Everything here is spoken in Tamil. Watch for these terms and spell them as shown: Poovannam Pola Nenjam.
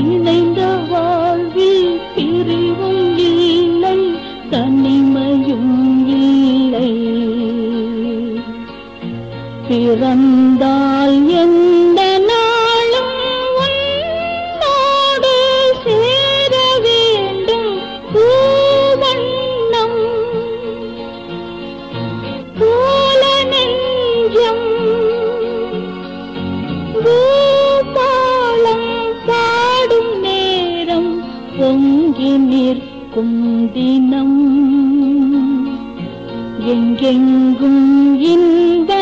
இணைந்த வாழ்வில் பிரிவும் இல்லை, தனிமையும் இல்லை. பிறந்தால் எந்த நாளும் உன்னோடு சேர வேண்டும் பூவண்ணம் போல நெஞ்சம். பொங்கி நிற்கும் தினம் எங்கெங்கும் இந்த